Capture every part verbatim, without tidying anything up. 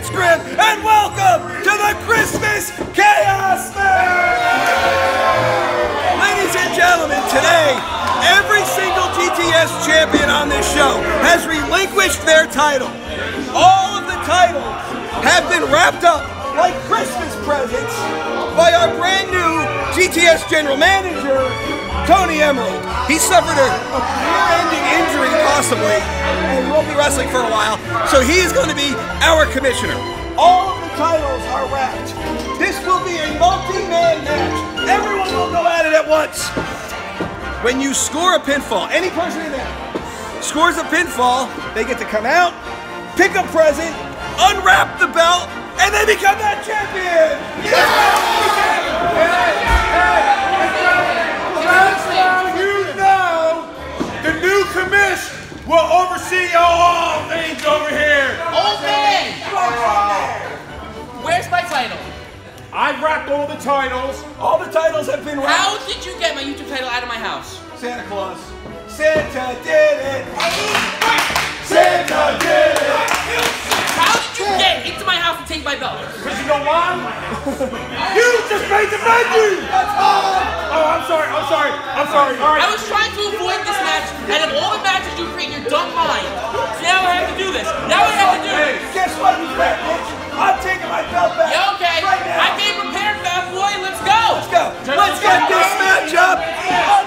It's Grim, and welcome to the Christmas Chaos Fair! Ladies and gentlemen, today, every single G T S champion on this show has relinquished their title. All of the titles have been wrapped up like Christmas presents by our brand new G T S General Manager, Tony Emerald. He suffered a career-ending injury, possibly, and won't be wrestling for a while, so he is going to be our commissioner. All of the titles are wrapped. This will be a multi-man match. Everyone will go at it at once. When you score a pinfall, any person in there scores a pinfall, they get to come out, pick a present, unwrap the belt, and they become that champion! Yeah! The new commish will oversee all things over here. Old man! Wow. Where's my title? I've wrapped all the titles. All the titles have been wrapped. How did you get my YouTube title out of my house? Santa Claus. Santa did it. Santa did it. How did you get into my house and take my belt? Because you know why? You just made the menu! That's all! Oh, I'm sorry, I'm sorry, I'm sorry. All right. I was trying to avoid this match, and of all the matches you create in your dumb mind, now I have to do this. Now I have to do this. Guess what, you fat bitch? I'm taking my belt back. Yeah, okay. Right now. I came prepared, fat boy. Let's go. Let's go. Just Let's get this match up. Yeah.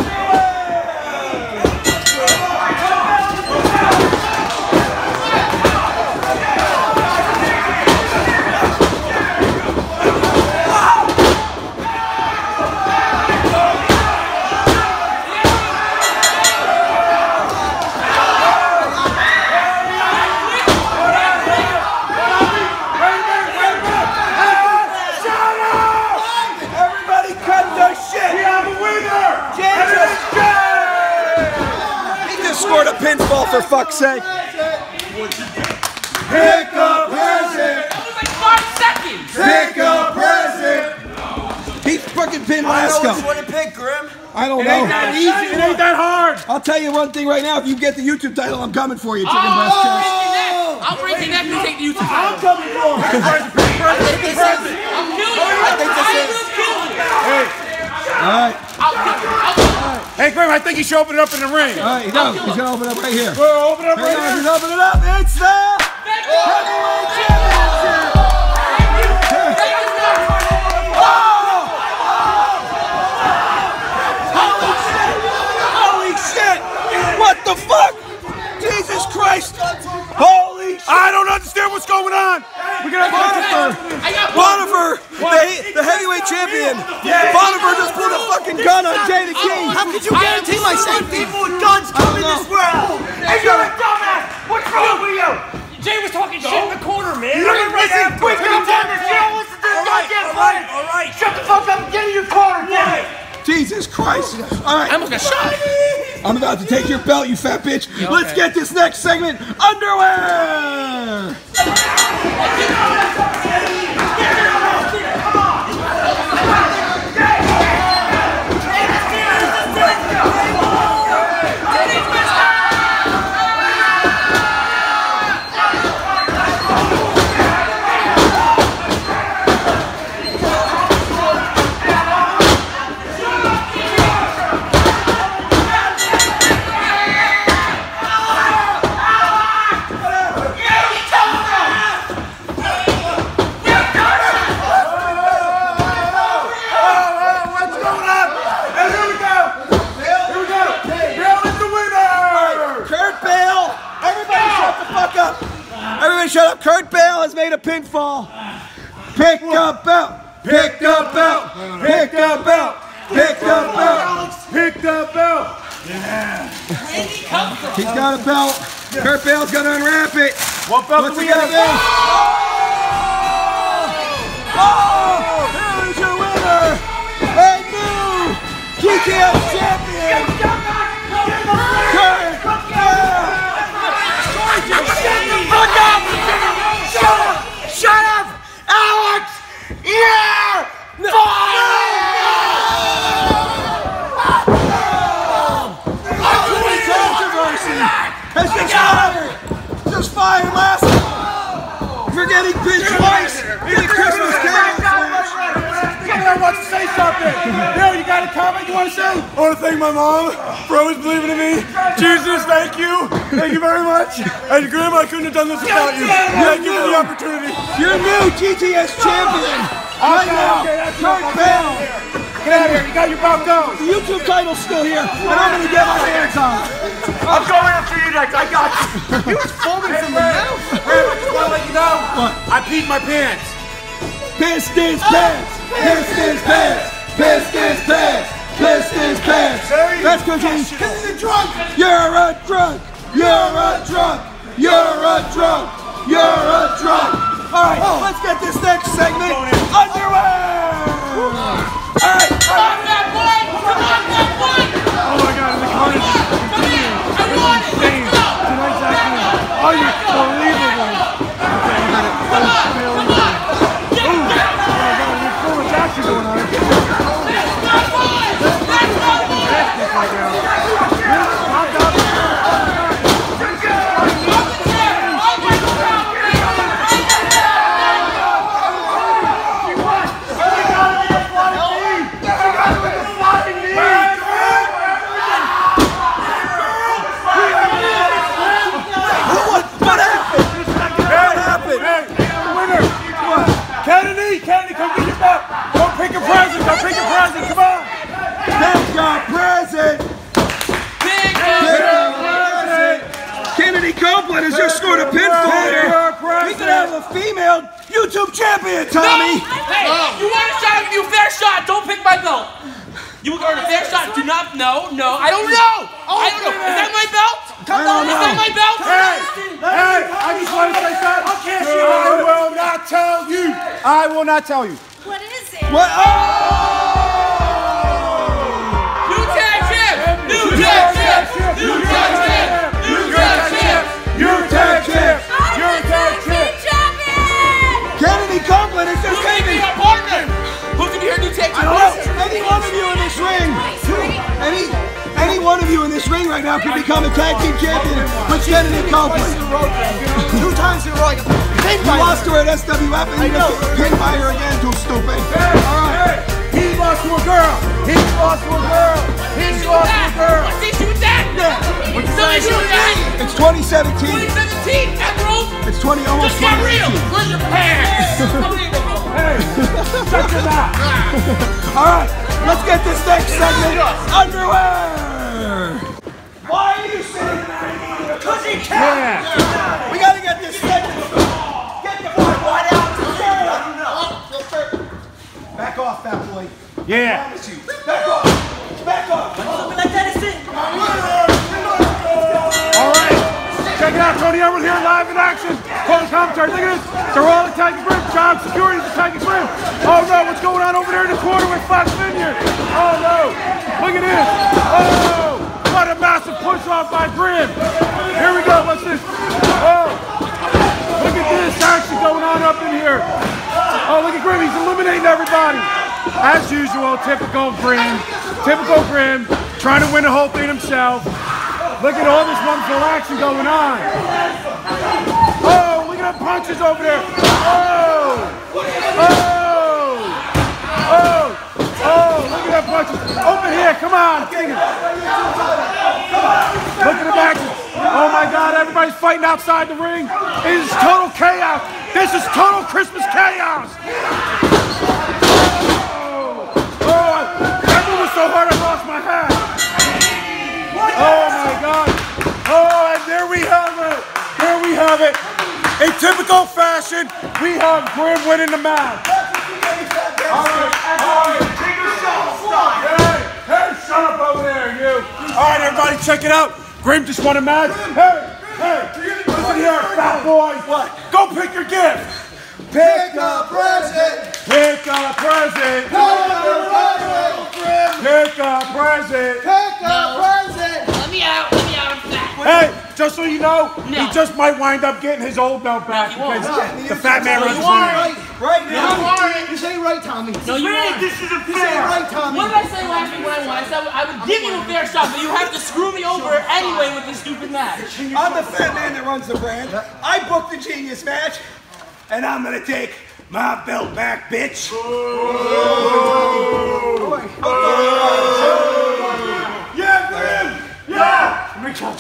Pinfall, for fuck's sake. Pick a present. That was like five seconds. Pick a present. He fucking pinned Lasco. I know what you want to pick, Grim. I don't it know. Ain't that easy. It ain't that hard. I'll tell you one thing right now. If you get the YouTube title, I'm coming for you, Chicken Breast Chris. Oh, I'll break your neck and take the YouTube title. I'm coming for you. I think this is it. I'm killing you. I think this is it. All right. I'll kill you. Hey, Grim, I think he should open it up in the ring. All right, he does. He's going to open it up right here. We'll open it up right here. He's opening it up. It's the Heavyweight Championship. Holy shit. Holy shit. What the fuck? Jesus Christ. Holy shit. I don't understand what's going on. We're going to have Bonifer. Bonifer, the, the heavyweight champion. Bonifer just put a fucking gun on Jay the King. How could you guarantee my safety? People with guns come in this world. And you're a dumbass. What's wrong with you? Jay was talking shit in the corner, man. You're going to listen. Quick, get up down the jail. Listen to this goddamn fight. All right. Shut the fuck up and get in your corner, man. Jesus Christ. All right. I almost got shot. I'm about to take your belt, you fat bitch. Yeah, okay. Let's get this next segment underway! Shut up, Kurt Bale has made a pinfall. Pick up belt, pick up belt, pick up belt, pick up belt, pick up belt. Yeah. He's got a belt. Kurt Bale's gonna unwrap it. What belt What's do we have? Oh! Oh! Here's your winner, a new G T S champion, Kurt Bale. Shut up, Alex! Yeah! No. Fire! No. No. No. Ugly controversy has been started! Just fire last! Forget getting pinned twice in the Christmas Carol. Someone wants to say something. Yo, you got a comment you want to say? I want to thank my mom for always believing in me. Jesus, thank you. Thank you very much. And Grim, I couldn't have done this without you. Thank you for the opportunity. You're new G T S champion. Right now, Kurt Bale. Get out of here, you got your belt going. The YouTube title's still here, and I'm gonna get my hands on it. I'm going after you next, I got you. He was folding from the mouth. Hey, I just wanna let you know, what? I peed my pants. Piss this pants, piss this pants, piss this pants, piss this pants. That's cause you're a drunk. You're a drunk, you're a drunk, you're a drunk, you're a drunk. All right, oh. Let's get this next segment underway. All right, stop that one! Stop that one! Oh my God, the carnage is continuing. It's insane. Tonight's action is unbelievable. Come on, come on! Get oh my God, there's so much action going on. That's not one! That's not one! That's not one! That's not one! Pick a present, go pick a present, come on! Pick a present! Pick a present! Kennedy Cumbel has just scored a pinfall here. We could have a female YouTube champion, Tommy! No. Hey, oh. You want a shot, you fair shot, don't pick my belt! You want a fair shot, do not, no, no, I don't know! I don't know, is that my belt? Come on, is that my belt? Hey, hey, I just want to say something. I will not tell you! I will not tell you! What is it? What? Oh! New tag champ! New tag champ! New tag champ! New tag champ! New tag champ! New tag champ! Kennedy Cumbel is just taking a partner. Who's gonna hear new tag champ? I don't know. Any one of you in this ring, any any one of you in this ring right now could become a tag team champion with Kennedy Cumbel. Two times in a row. You lost her at S W F and you just get pinned by her again, too stupid. Hey, right. hey. He lost to a girl. He lost to a girl. He lost to a girl. What's the issue with that? Yeah. What's the issue with that? It's twenty seventeen. twenty seventeen, Emerald. It's twenty, almost just twenty eighteen. Real. Where's your pants? Hey, check it out. All right, let's get this next segment underwear. Why are you sitting there? Because he can't. Yeah. We got to get this segment. Back off, that boy. Yeah. I promise you. Back off. Back off. Something like that is it. All right. Check it out. Tony Everett here, live in action. Close commentary. Look at this. They're all attacking Grim. Job security is attacking Grim. Oh, no. What's going on over there in the corner with Fox Vineyard? Oh, no. Look at this. Oh. What a massive push off by Grim. Here we go. What's this? Oh. Look at this action going on up in here. Oh, look at Grim, he's eliminating everybody. As usual, typical Grim, typical Grim, trying to win the whole thing himself. Look at all this wonderful action going on. Oh, look at the punches over there. Oh, oh, oh, oh, look at that punches. Over here, come on. Look at the action. Oh my God, everybody's fighting outside the ring. It is total chaos. This is total Christmas chaos! Oh, oh, everyone was so hard I lost my hat! Oh my God! Oh, and there we have it! There we have it! In typical fashion, we have Grim winning the match! Alright, alright, take your shot, stop! Hey, hey, shut up over there, you! Alright, everybody, check it out! Grim just won a match! Hey! Hey, listen here, fat boys. What? Go pick your gift. Pick a present. Pick a present. Pick a present. Pick a present. Pick a present. Let me out. Let me out. I'm fat. Hey, just so you know, no. He just might wind up getting his old belt back no, because no. the fat man runs away. Right now, no, right. This ain't right, Tommy. No, you aren't. This is a fair. This ain't right, Tommy. What did I say last week when I won? I said I would give you a fair shot, but you have to screw me over anyway with this stupid match. I'm the fat man that runs the brand. I booked the genius match. and I'm gonna take my belt back, bitch. Oh. Oh. Oh. Yeah, Grim! Yeah! Make sure.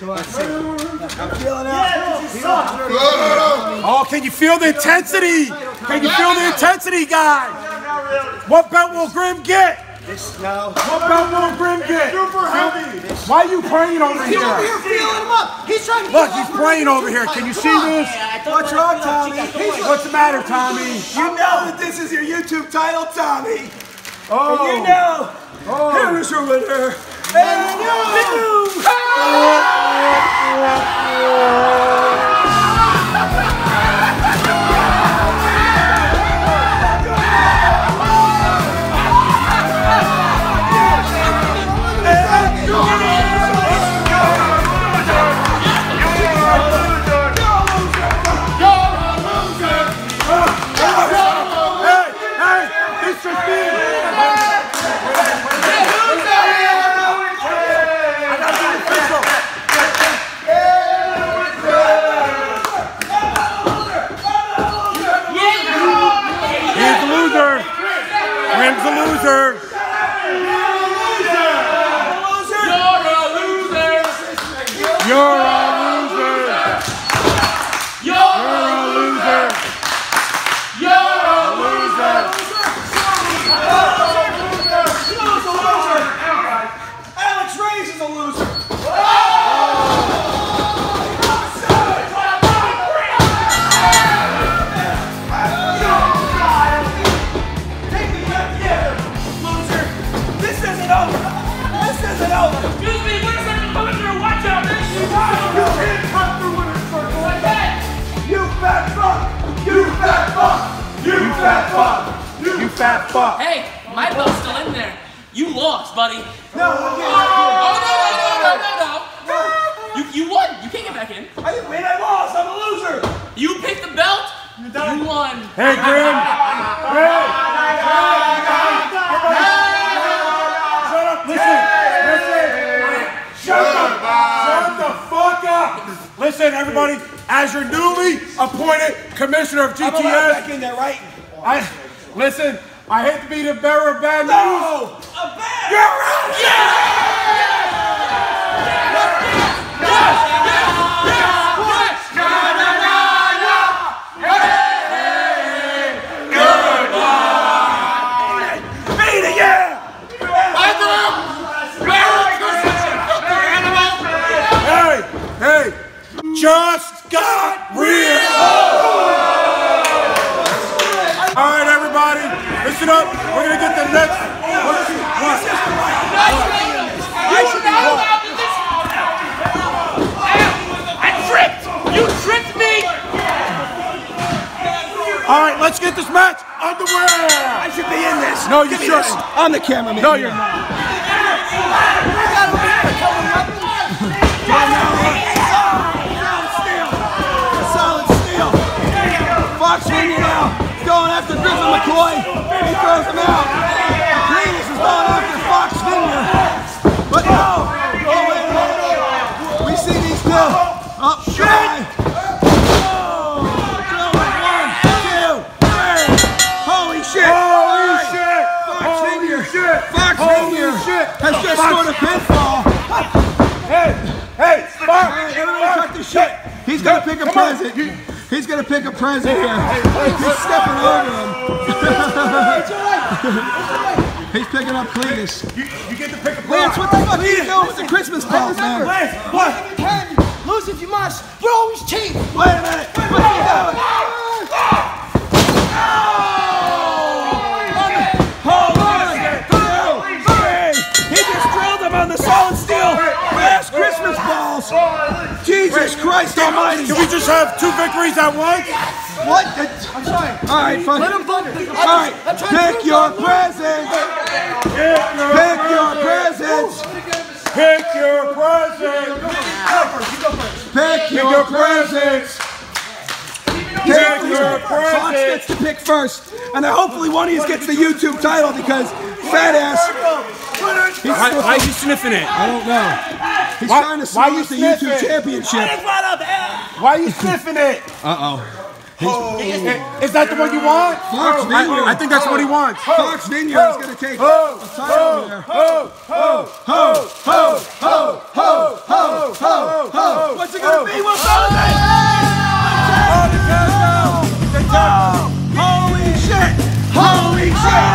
Come on, sit. I'm feeling out. Yeah, this is sucks. Oh, can you feel the intensity? Can you feel the intensity, guys? What belt will Grim get? This, no. What belt will Grim get? Super heavy. Why are you praying over here? He's over here feeling him up. He's trying to look, he's praying over here. Can you see this? What's wrong, Tommy? What's the matter, Tommy? You know that this is your YouTube title, Tommy. Oh. And you know. Oh. Here is your winner. And you. Ah! Commissioner of G T S. I'm back in there, right? I, listen, I hate to be the bearer of bad no, news. No! A bad! You're out! Right. Yes! Yes! Yes! Yes! Yes! Let's get this match underway. I should be in this. No, you shouldn't. This. I'm the cameraman. No, you're not. We got a man coming up. Solid steel. Solid steel. Fox Vineyard now. Going after Vincent McCoy. He throws him out. Greenish is going after Fox Vineyard. But no. Oh, wait, wait, wait. We see these two. Oh, shit. Has oh, just scored a pinfall. Hey, hey, Fox! Right, everybody cut the shit. He's gonna pick a present. He's gonna pick a present here. He's stepping over him. He's picking up Cletus. You, you get to pick a present. Lance, what the fuck are you doing with the Christmas balls, man? Lance, what? Lose if you can, lose if you must. You're always cheap. Wait a minute. Wait a minute. Jesus Christ Almighty! Can we just have two victories at once? Yes. What? I'm sorry. All right, fine. Let him bump it. All right, pick your presents. Pick your presents. Pick your presents. Pick your presents. Pick your presents. Fox gets to pick first, and then hopefully one of these gets the YouTube title because fat ass. Why, why are you sniffing it? I don't know. He's why, trying to sniff the YouTube championship. Why are you sniffing it? Uh-oh. Oh. Is that the one you want? Fox oh, Vineyard. I, I think that's oh. what he wants. Fox Vineyard oh. is going to take oh. a title there. Ho, ho, ho, ho, ho, ho, ho, ho, ho. What's it going to be? We'll celebrate. Oh, the countdown. The countdown. Holy shit. Holy shit.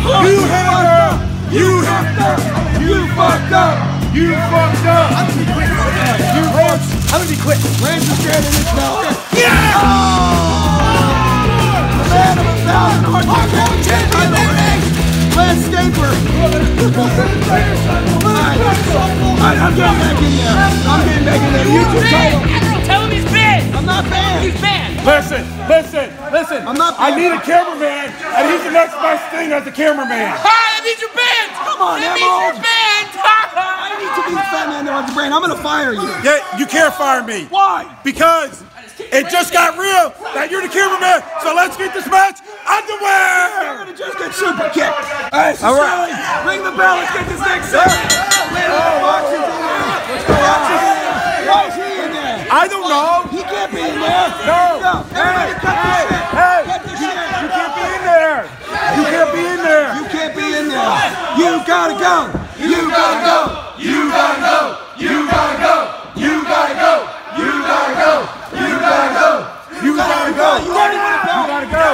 You hit her. You hit her. You fucked up. You fucked up! I'm gonna be quick. You Rance, I'm gonna be quick. Rance is dead in his mouth. Yeah! The man of a thousand hardcore champion ending! Lance Staper! I'm getting back in there. I'm getting back in there. You're banned! Tell him he's banned! I'm not banned! He's banned! Listen, listen, listen. I'm not banned. I need a cameraman, and he's the next best thing as a cameraman. Hi, that means you're banned! Come on, that means you're banned! To be the fat man that wants the brain. I'm gonna fire you. Yeah, you can't fire me. Why? Because it just got real that you're the cameraman. So let's get this match underway. We're gonna just get super kicked. All right, so all right. Sally, ring the bell. Let's get this next set. Why is he in there? I don't know. He can't be in there. No. no. Hey, cut hey, shit. hey. Cut you, shit. you can't be in there. You can't be in there. You can't be in there. You gotta go. You gotta go. You gotta go, you gotta go, you gotta go, you gotta go, you gotta go, you gotta go, you gotta go.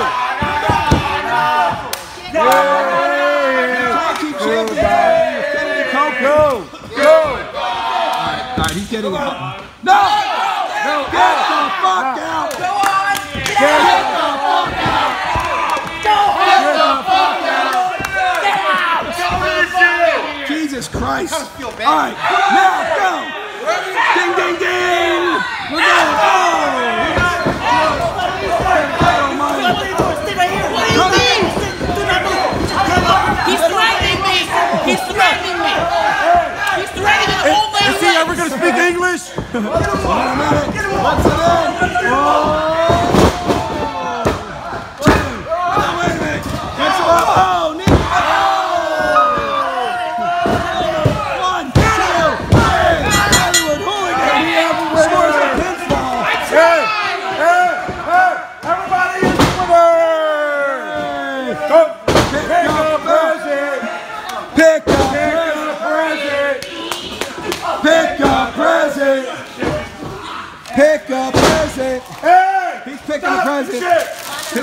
Go, go. Alright, he's getting out. No! No, get the fuck out! Go on! Get the fuck out! Go get the fuck out! Get out! Jesus Christ! Alright, now go! Ding, ding, ding! We're going! Oh my God! What do you mean? He's threatening me! He's threatening me! He's threatening the whole thing! Is he ever going to speak English? What's it on?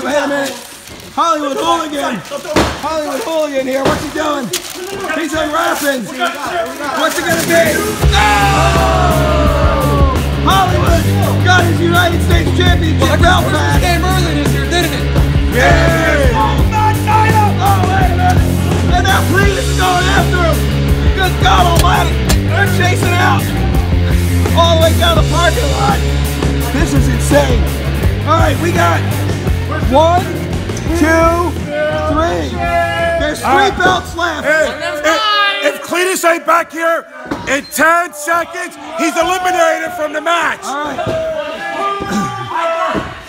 Wait a minute. Hollywood hooligan. Hollywood hooligan here. What's he doing? He's unwrapping. What's it gonna be? Oh! Hollywood got his United States Championship belt back. Came early this year, didn't it? Yeah. Oh, wait a minute. And now Please is going after him. Good God Almighty. They're chasing out all the way down the parking lot. This is insane. All right, we got. One, two, three. There's three right. belts left. If, if, if Cletus ain't back here in ten seconds, he's eliminated from the match. All right.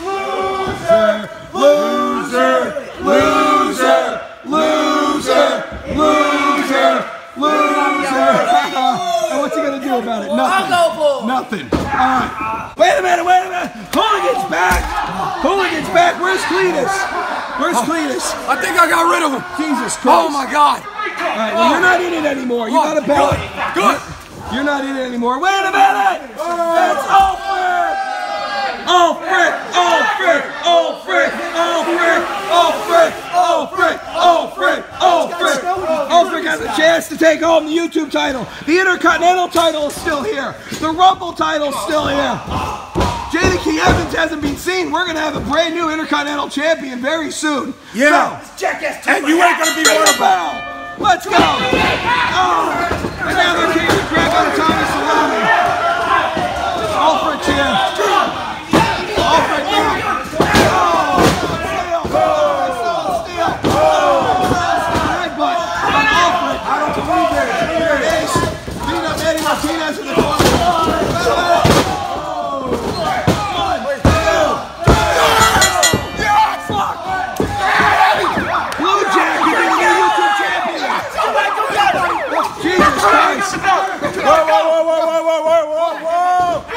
Loser, loser, loser, loser, loser, loser. And what's he gonna do about it? Nothing. Nothing. All right. Wait a minute. Wait a minute. Hooligan's back. Hooligan's back. Where's Cletus? Where's oh, Cletus? I think I got rid of him. Jesus Christ. Oh, my God. All right, well, you're not in it anymore. You got a belt. Good. You're not in it anymore. Wait a minute. It's Ulfric. Ulfric. Ulfric. Ulfric. Ulfric. Ulfric. Ulfric. Ulfric. Ulfric. Ulfric has a chance to take home the YouTube title. The Intercontinental title is still here. The Rumble title is still here. J the Key Evans hasn't been seen. We're gonna have a brand new Intercontinental Champion very soon. Yeah. So, and you ain't gonna be one of them. Let's go. Oh, and now they're taking the crap out of Thomas Salami. Ulfric here. Ulfric here. Oh, steal. Oh, steal. Oh, headbutt. Ulfric. I don't believe it. Here it is. Beat up Manny Martinez in the corner. Whoa, whoa, whoa, whoa, whoa, whoa, whoa, whoa,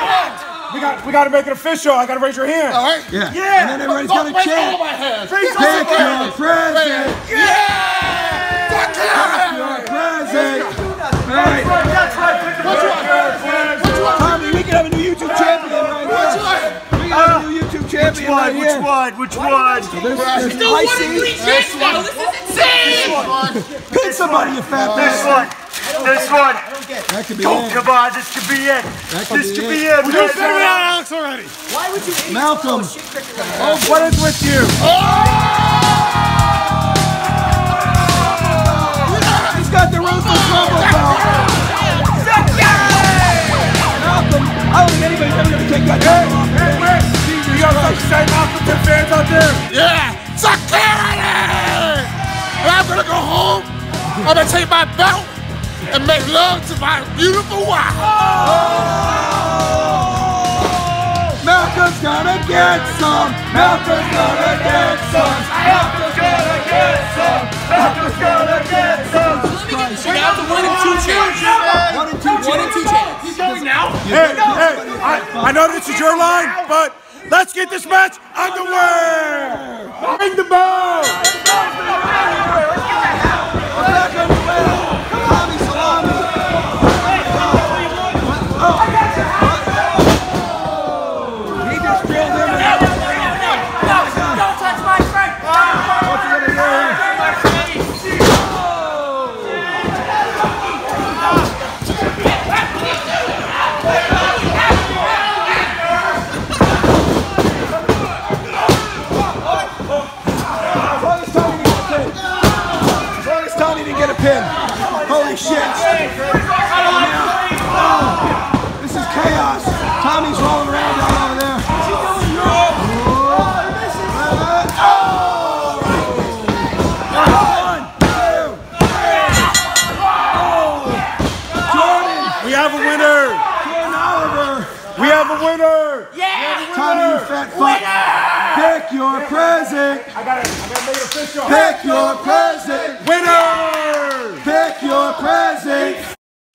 whoa! We got, we got to make it official. I got to raise your hand. All right. Yeah. Yeah. And then everybody's got to chant. All my hands. Pick your present. Yeah. Fuck yeah. Your present. Right. That's right. What you want? Tommy, we can have a new YouTube champion right now. We got a new YouTube champion right here. Which one? Which one? Which one? There's no one in three years now. This is insane. Pick somebody, you fat bastard. This one. That could be oh, it. Come on, this could be it. That could this be could be it. Be it. You figured out Alex already. Why would you eat Malcolm? Oh, what is with you? Oh! He's got the ruthless rumble belt. Malcolm, I don't think anybody's ever going to take that. Hey, hey, wait. You got to say Malcolm to fans out there. Yeah. Suck it! And I'm going to go home. I'm going to take my belt. And make love to my beautiful wife. Oh! Malcolm's gonna get some. Malcolm's gonna get some. Malcolm's gonna get some. Malcolm's gonna get some. We got the one and two chance. One and two chance. One and two chance. He's going now. Hey, hey, I, I know this is your line, but let's get this match underway. Ring the bell. Shit. Oh, this is chaos. Tommy's rolling around down over there. Jordan. We have a winner. Jordan Oliver. We have a winner. Yeah. Winner. Tommy, you fat fuck. Pick your present. I got it. I got to make it official. Pick your present. Winner. Pick your present.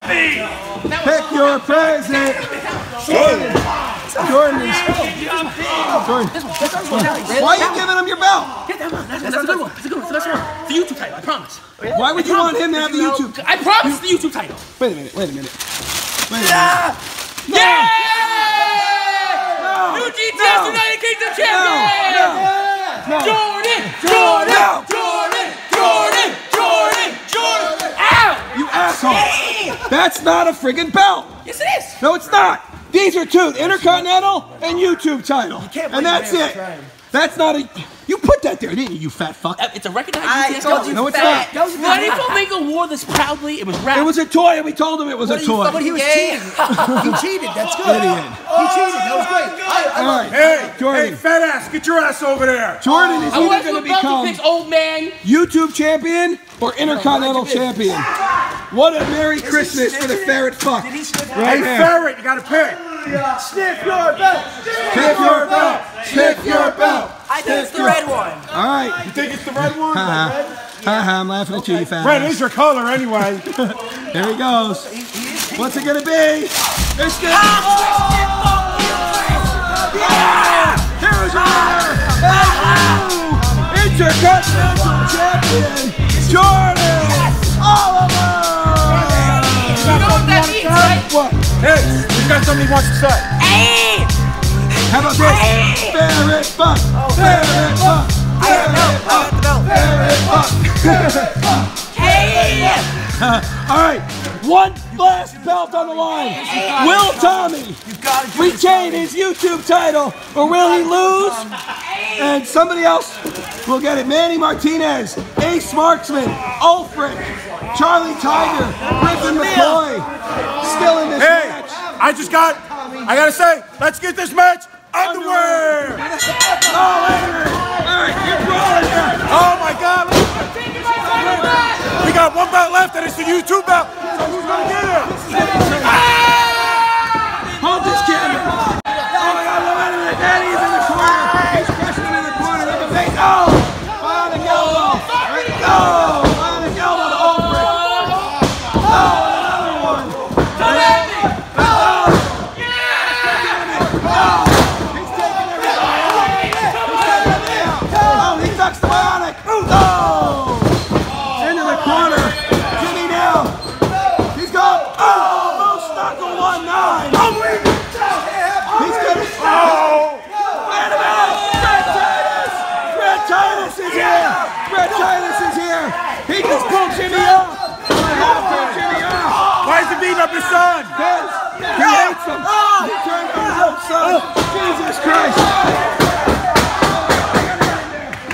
Pick your present. Jordan. Jordan. Why are you giving him your belt? That's a good one. That's a good one. That's a good one. The YouTube title, I promise. Why would you want him to have the YouTube? I promise the YouTube title. Wait a minute. Wait a minute. Wait a minute. Yeah! New G T S United Kingdom champion! Jordan! Jordan! Jordan! Jordan! Asshole. That's not a friggin' belt. Yes, it is. No, it's not. These are two, Intercontinental and YouTube title. You can't and that's it. That's not a. You put that there, didn't you, you fat fuck? Uh, it's a recognized I told you. No, it's fat. Not. Roddy Flamingo wore this proudly. It was wrapped. It was a toy, and we told him it was what a toy. But he was cheating. He cheated. That's good. Idiot. He cheated. That was great. I, I All right. Hey, Jordan. Hey, fat ass, get your ass over there. Jordan is either going to become old man YouTube champion or Intercontinental champion. What a Merry Is Christmas for the ferret fuck. Did he sniff right hey, there. Ferret, you gotta pick. Sniff your belt. Sniff your belt. Sniff your belt. I think it's the red one. All right. You think it's the red one? Ha-ha. Ha-ha, I'm laughing okay. at you, you fat. Red is your color anyway. There he goes. What's it gonna be? It's the... Oh! Yeah! Heroes are there. Intercontinental champion, Jordan Oliver. You know what that means, right? What? Hey, he's got something he wants to say. Hey! How about this? Ferret fuck! Ferret fuck! Ferret fuck! Ferret fuck! Ferret fuck! Hey! Alright, one last belt on the line. Hey. Will Tommy retain his YouTube title or will he lose? Hey. And somebody else will get it. Manny Martinez, Ace Marksman, Ulfric, Charlie Tiger, Vincent McCoy, still in this hey, match. I just got, I gotta say, let's get this match underway. Oh, Andrew. All right, you're rolling here. Oh my God. We got one belt left, and it's the YouTube belt. So who's gonna get it? Hold this camera. Oh my God, look at it. Daddy's in the corner. He's crushing him in the corner. Look at the face. Oh, on the elbow. There we go. Oh, another one! Don't let me! Oh! Yeah! up his son. Yes. He hates him. He turned on his own son. Jesus Christ.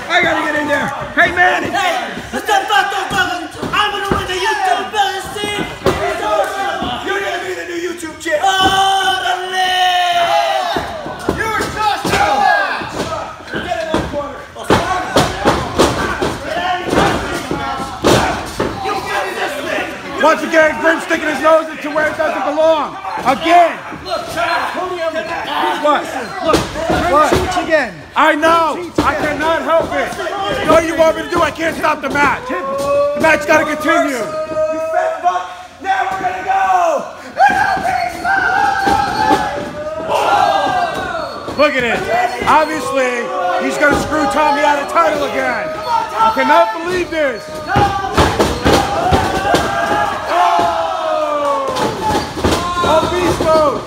I gotta get in there. I gotta get in there. Hey, Manny. Hey, what's the fuck those fuckers? I'm gonna win the YouTube business team. You're gonna be the new YouTube champ. Oh, the lid. You're just a match. Get in that corner. You get in this thing. Once again, Grim sticking his nose into where it doesn't belong. Again. Look, Tony Everett. What? Look, Grim cheats again. I know. I cannot help it. What do you want me to do? I can't stop the match. The match got to continue. You fat fuck. Now we're going to go. Look at it. Obviously, he's going to screw Tommy out of title again. I cannot believe this. Oh, beast mode.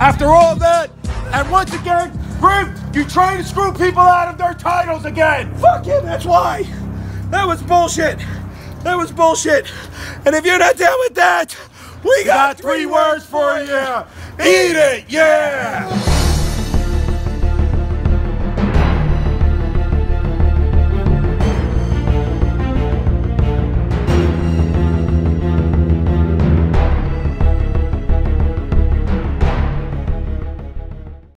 After all that, and once again, Grim, you try to screw people out of their titles again. Fuck him, that's why. That was bullshit. That was bullshit. And if you're not down with that, we got, got three, three words, words for you. Eat it, yeah.